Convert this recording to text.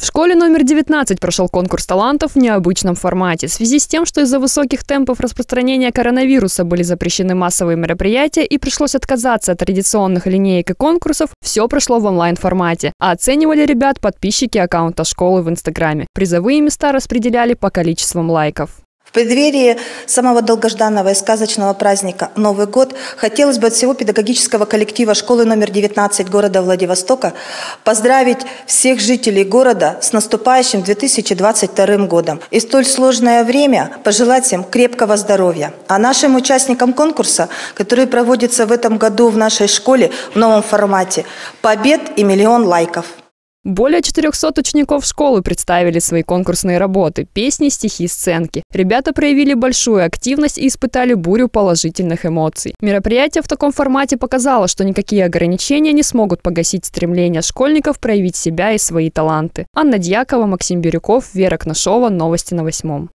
В школе номер 19 прошел конкурс талантов в необычном формате. В связи с тем, что из-за высоких темпов распространения коронавируса были запрещены массовые мероприятия и пришлось отказаться от традиционных линеек и конкурсов, все прошло в онлайн-формате. А оценивали ребят подписчики аккаунта школы в Инстаграме. Призовые места распределяли по количествам лайков. В преддверии самого долгожданного и сказочного праздника «Новый год» хотелось бы от всего педагогического коллектива школы номер 19 города Владивостока поздравить всех жителей города с наступающим 2022 годом. И столь сложное время пожелать им крепкого здоровья. А нашим участникам конкурса, который проводится в этом году в нашей школе в новом формате, побед и миллион лайков. Более 400 учеников школы представили свои конкурсные работы, песни, стихи, сценки. Ребята проявили большую активность и испытали бурю положительных эмоций. Мероприятие в таком формате показало, что никакие ограничения не смогут погасить стремление школьников проявить себя и свои таланты. Анна Дьякова, Максим Бирюков, Вера Кношова. Новости на 8.